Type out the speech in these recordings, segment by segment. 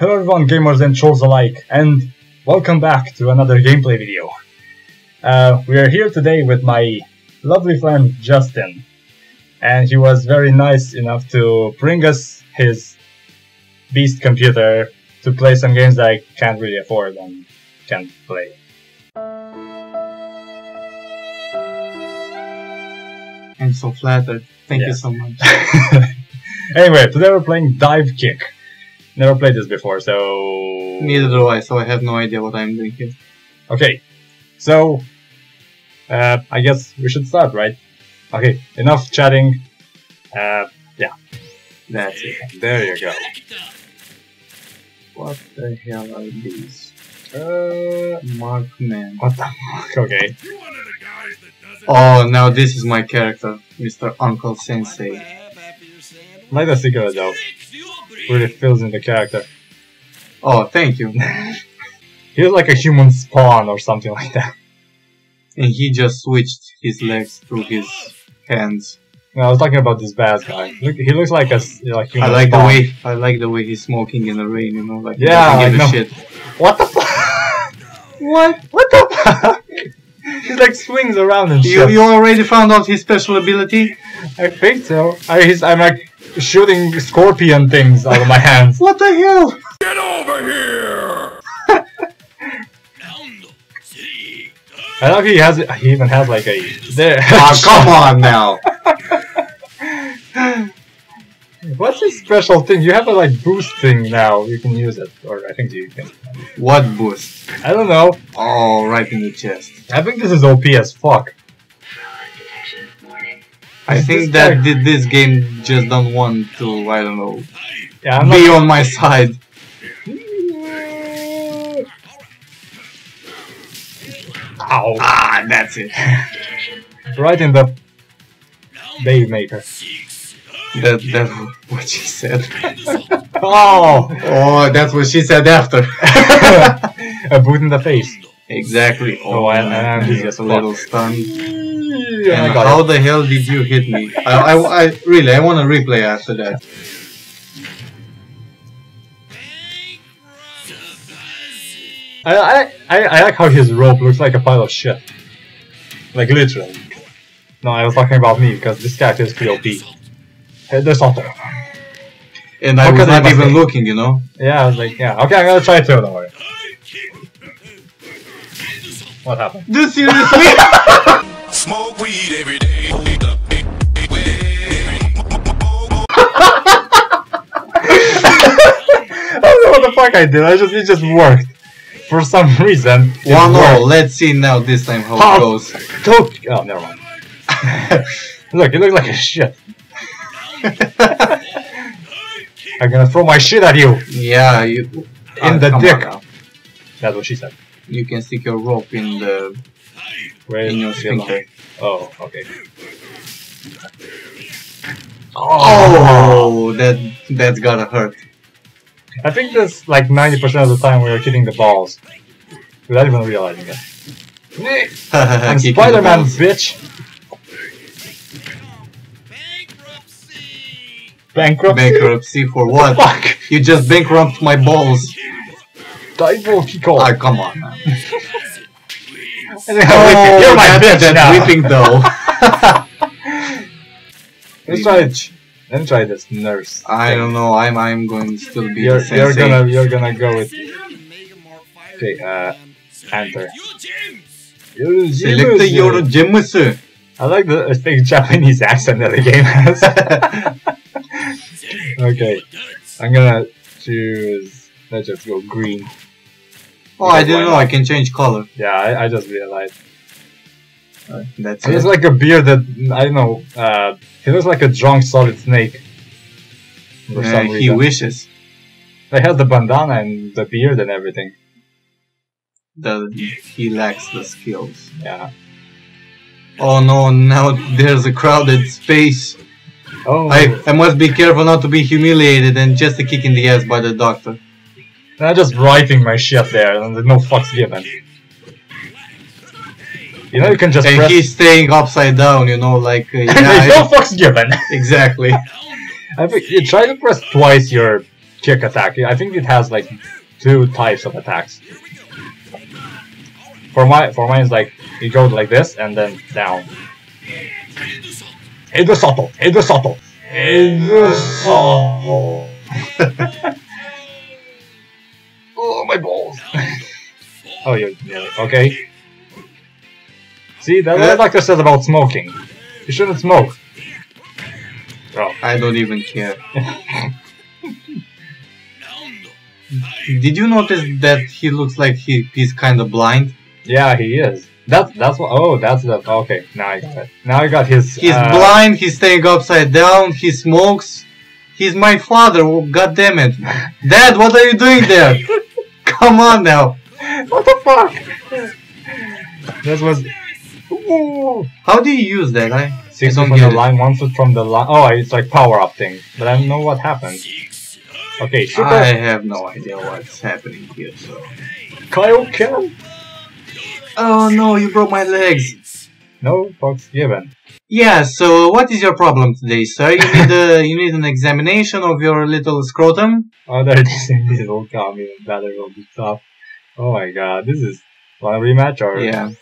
Hello everyone, gamers and trolls alike, and welcome back to another gameplay video. We are here today with my lovely friend Justin, and he was very nice enough to bring us his beast computer to play some games that I can't really afford and can't play. I'm so flattered. Thank you so much. Anyway, today we're playing Divekick. Never played this before, so... Neither do I, so I have no idea what I'm doing here. Okay, so... I guess we should start, right? Okay, enough chatting. Yeah. That's it. There you go. What the hell are these? Markman. What the fuck? Okay. Oh, now this is my character, Mr. Uncle Sensei. Light a cigarette though. Really fills in the character. Oh, thank you. He's like a human spawn or something like that. And he just switched his legs through his hands. No, I was talking about this bad guy. Look, he looks like a human spawn. I like the way he's smoking in the rain. You know, like he doesn't give a shit. What the fuck? What the fuck? He like swings around and shit. You already found out his special ability? I think so. I'm like shooting scorpion things out of my hands. What the hell? Get over here! I don't know if he has it. He even has like a... There. Oh, come on now! What's this special thing? You have a like boost thing now. You can use it. Or I think you can. What boost? I don't know. Oh, right in the chest. I think this is OP as fuck. I think that this game just don't want to, I don't know, be on my side. Ow. Ah, that's it. Right in the... Baby maker. That's what she said. Oh, that's what she said after. A boot in the face. Exactly. Oh, I'm just a little stunned. And how the hell did you hit me? I really want to replay after that. I like how his rope looks like a pile of shit. Like literally. No, I was talking about me because this character is pretty OP. HEDDO SHOTTO. And I was not even looking, you know? Yeah, I was like, yeah. Okay, I'm gonna try it too, don't worry. What happened? Do you seriously? Smoke weed every day. I don't know what the fuck I did. It just worked for some reason. 1-0. Let's see now this time how it goes. Oh, never mind. Look, it looks like a shit. I'm gonna throw my shit at you. Yeah, you in the dick. That's what she said. You can stick your rope in the. Where is your finger? Oh, okay. Oh, that's gotta hurt. I think that's like 90% of the time we are hitting the balls, without even realizing it. I'm Spider-Man, bitch. Bankruptcy. Bankruptcy for what? Fuck! You just bankrupted my balls. Dive Kiko. Ah, come on, man. Oh, you're my bitch now. Whipping though. Let me try this nurse. I don't know. I'm going to still be. You're gonna go with. Okay. Enter. Select the Euro gym, sir. I like the big Japanese accent that the game has. Okay. I'm gonna choose. Let's just go green. Oh, I didn't know, I can change color. Yeah, I just realized. That's it. It's like a bearded, I don't know, he looks like a drunk solid snake. For some reason. He wishes. He has the bandana and the beard and everything. He lacks the skills. Yeah. Oh no, now there's a crowded space. Oh. I must be careful not to be humiliated and just a kick in the ass by the doctor. I'm just writing my shit there, and there's no fucks given. You know, you can just. And press... he's staying upside down, you know, like. Yeah, there's no fucks given. Exactly. I think you try to press twice your kick attack. I think it has like two types of attacks. For mine is like it goes like this and then down. HEDDO SHOTTO! HEDDO SHOTTO! HEDDO SHOTTO! Oh, my balls! Oh, you nailed it. Okay. See, that doctor says about smoking. You shouldn't smoke. Oh. I don't even care. Did you notice that he looks like he's kind of blind? Yeah, he is. That's what. Oh, that's the. Okay, now I got it. Now I got his. He's blind. He's staying upside down. He smokes. He's my father. Oh, God damn it, Dad! What are you doing there? Come on now. What the fuck? This was. Ooh. How do you use that? Six on the line, 1 foot from the line. Oh, it's like power up thing. But I don't know what happened. Okay, Super. I have no idea what's happening here. So. Kaioken. Oh no, you broke my legs. No fucks given. Yeah, so what is your problem today, sir? You need you need an examination of your little scrotum? Oh, there it is. This will come even better, will be tough. Oh my god, this is a rematch or... Yeah.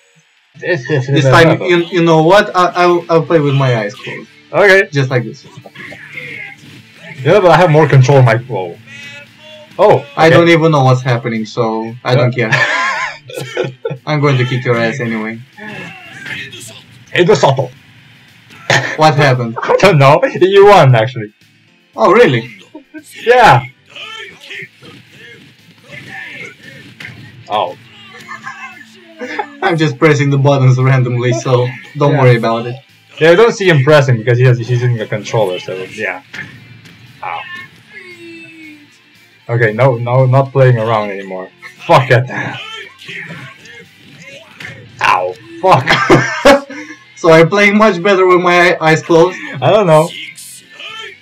This time, you know what? I'll play with my eyes closed. Okay. Just like this. Yeah, but I have more control of my... Whoa. Oh, okay. I don't even know what's happening, so I don't care. I'm going to kick your ass anyway. HEDDO SHOTTO! What happened? I don't know. You won, actually. Oh, really? Yeah. Oh. I'm just pressing the buttons randomly, so don't worry about it. Yeah, I don't see him pressing because he's using a controller, so yeah. Ow. Okay, no, not playing around anymore. Fuck it. Ow, fuck. So I'm playing much better with my eyes closed? I don't know.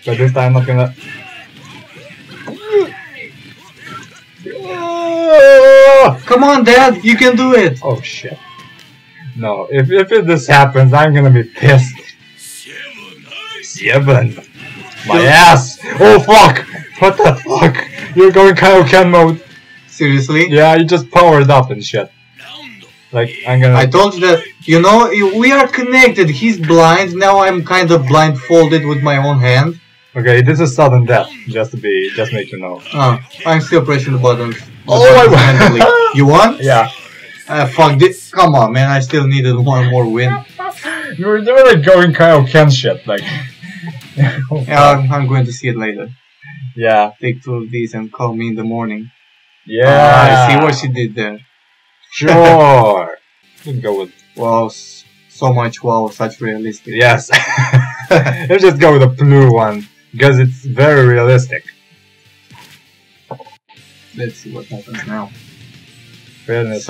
But this time I'm not gonna... Come on, Dad, you can do it! Oh shit. No, if this happens, I'm gonna be pissed. Seven. My ass! Oh fuck! What the fuck? You're going Kaioken mode. Seriously? Yeah, you just powered up and shit. Like, I'm gonna... I told you that, you know, we are connected. He's blind, now I'm kind of blindfolded with my own hand. Okay, this is sudden death, just make you know. Oh, I'm still pressing the buttons. Oh, I won! You won? Yeah. Fuck this, come on man, I still needed one more win. You were like going Kaioken shit, like... Yeah, I'm going to see it later. Yeah. Take two of these and call me in the morning. Yeah! I see what she did there. Sure. We'll go with wow, so much wow, such realistic. Yes. Let's just go with the blue one because it's very realistic. Let's see what happens now. Fairness.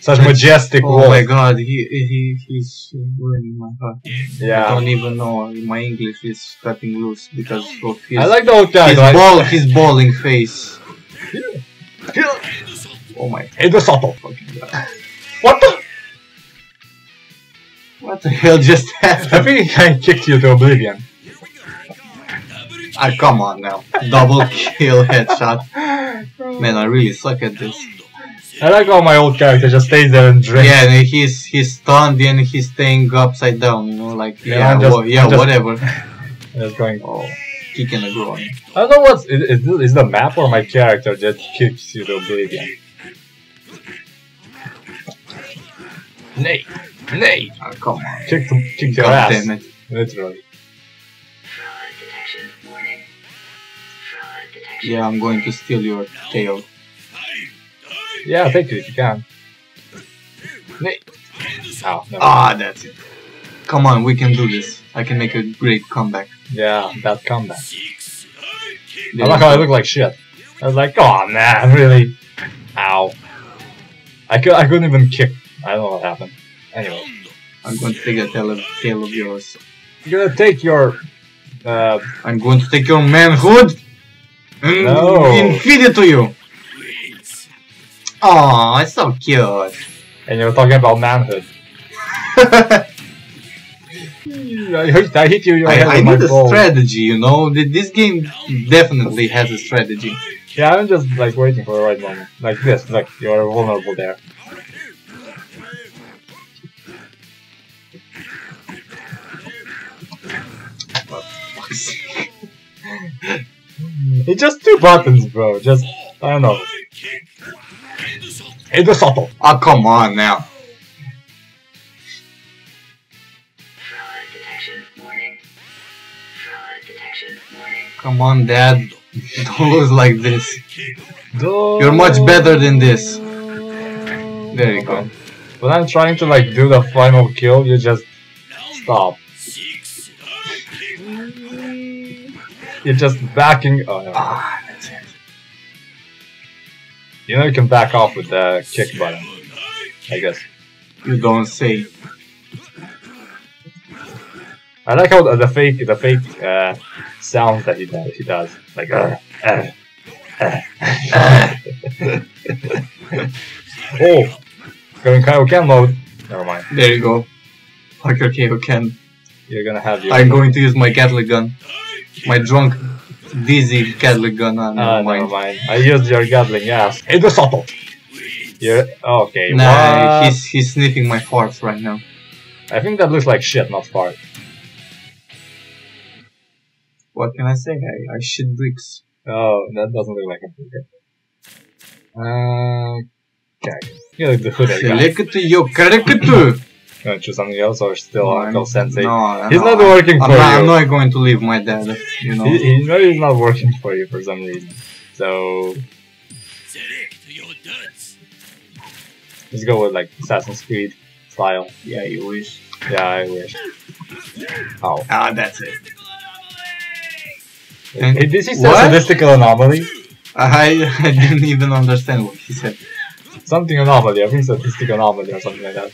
Such majestic. Oh wolf. My god, he's ruining my heart. Yeah. I don't even know. My English is cutting loose because of his. I like the old guy. His balding face. Oh my. HEDDO SHOTTO! What the? What the hell just happened? I think I kicked you to oblivion. Ah, come on now. Double kill headshot. Man, I really suck at this. I like how my old character just stays there and drinks. Yeah, and he's stunned and he's staying upside down, you know, like, whatever. Just going, oh. Kicking the ground. I don't know what's. Is the map or my character that kicks you to oblivion? Nay! Nay! Oh, come on. Kick your ass. Damn it. Literally. Yeah, I'm going to steal your tail. Yeah, take it if you can. Nay! Oh, no. Ah, that's it. Come on, we can do this. I can make a great comeback. Yeah, that comeback. I like how I look like shit. I was like, oh man, really? Ow. I couldn't even kick. I don't know what happened. Anyway. I'm going to take the tail of yours. You're gonna take your... I'm going to take your manhood! And feed it to you! Aww, it's so cute! And you're talking about manhood. I hit you. I need a strategy, you know. This game definitely has a strategy. Yeah, I'm just like waiting for the right moment, like this. Like you're vulnerable there. It's just two buttons, bro. Just I don't know. HEDDO SHOTTO. Oh, come on now. Come on, Dad. Don't lose like this. You're much better than this. There you go. When I'm trying to like do the final kill, you just stop. You're just backing. Oh, no. Ah, that's it. You know you can back off with the kick button, I guess. You don't say. I like how the fake sounds that he does. Like Oh, going Kaioken mode. Never mind. There you go. Fuck your Kaioken. You're gonna have your. I'm going to use my Gatling gun. My drunk, dizzy Gatling gun. Never mind. I used your Gatling ass. HEDDO SHOTTO. Yeah. Okay. Nah, he's sniffing my farts right now. I think that looks like shit, not fart. What can I say? I shit bricks. Oh, that doesn't look like a brick. Okay. You look the hood guy. Gonna choose something else or still Uncle Sensei? No, he's not working for you. I'm not going to leave my dad, you know. He's not working for you for some reason. So... let's go with like Assassin's Creed style. Yeah, you wish. Yeah, I wish. Oh. Ah, that's it. This is a statistical anomaly. I didn't even understand what he said. Something anomaly, I think statistical anomaly or something like that.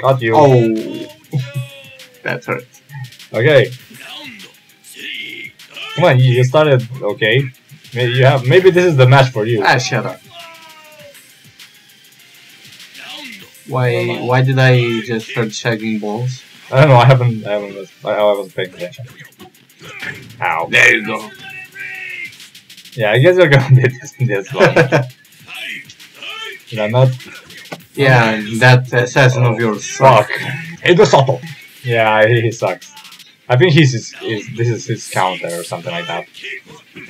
Got you. Oh, that hurts. Okay. Come on, you started okay. Maybe this is the match for you. Ah, shut up. Why did I just start shagging balls? I don't know. I haven't paid attention. Ow. There you go. Yeah, I guess you're gonna be this one. Did I not? Yeah, that assassin of yours sucks. HEDDO SHOTTO. Yeah, he sucks. I think this is his counter or something like that.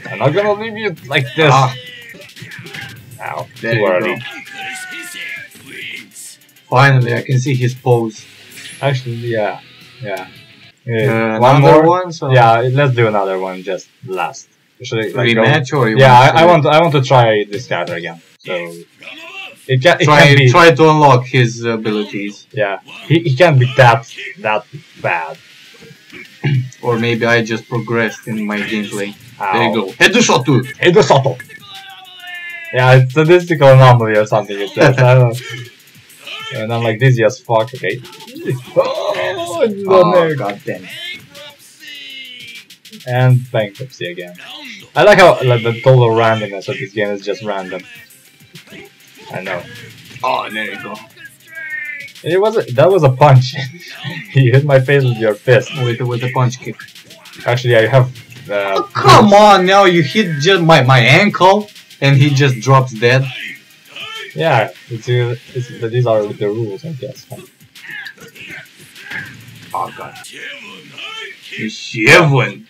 I'm not gonna leave you like this. Ah. Ow. There you go. Finally, I can see his pose. Actually, yeah. Yeah. One more? So yeah, let's do another one, just last. Should I rematch or you want to I want to try this character again. So try to unlock his abilities. Yeah, he can't be that bad. Or maybe I just progressed in my gameplay. Ow. There you go. HEDDO SHOTTO. HEDDO SHOTTO. Yeah, it's a statistical anomaly or something. It's just, I don't know. And I'm like dizzy as fuck. Okay. Oh, God damn. And bankruptcy again. I like how like the total randomness of this game is just random. I know. Oh, there you go. That was a punch. You hit my face with your fist. With a punch kick. Actually, I have. Oh, come on now! You hit just my ankle, and he just drops dead. Yeah, these are the rules, I guess. Oh god. Shivun!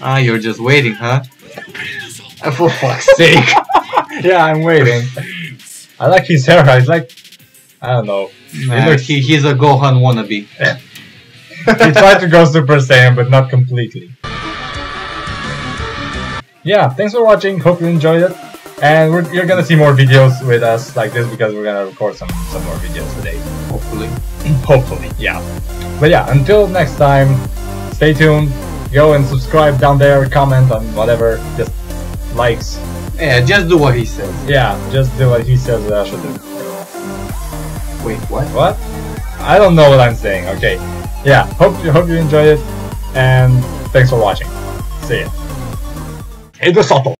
Ah, you're just waiting, huh? For fuck's sake! Yeah, I'm waiting. I like his hair, I like... I don't know. Nah, he's a Gohan wannabe. He tried to go Super Saiyan, but not completely. Yeah, thanks for watching, hope you enjoyed it. And you're gonna see more videos with us like this because we're gonna record some more videos today. Hopefully. Hopefully, yeah. But yeah, until next time, stay tuned, go and subscribe down there, comment on whatever, just likes. Yeah, just do what he says. Yeah, just do what he says that I should do. Wait, what? What? I don't know what I'm saying, okay. Yeah, hope you enjoyed it, and thanks for watching. See ya. HEDDO SHOTTO!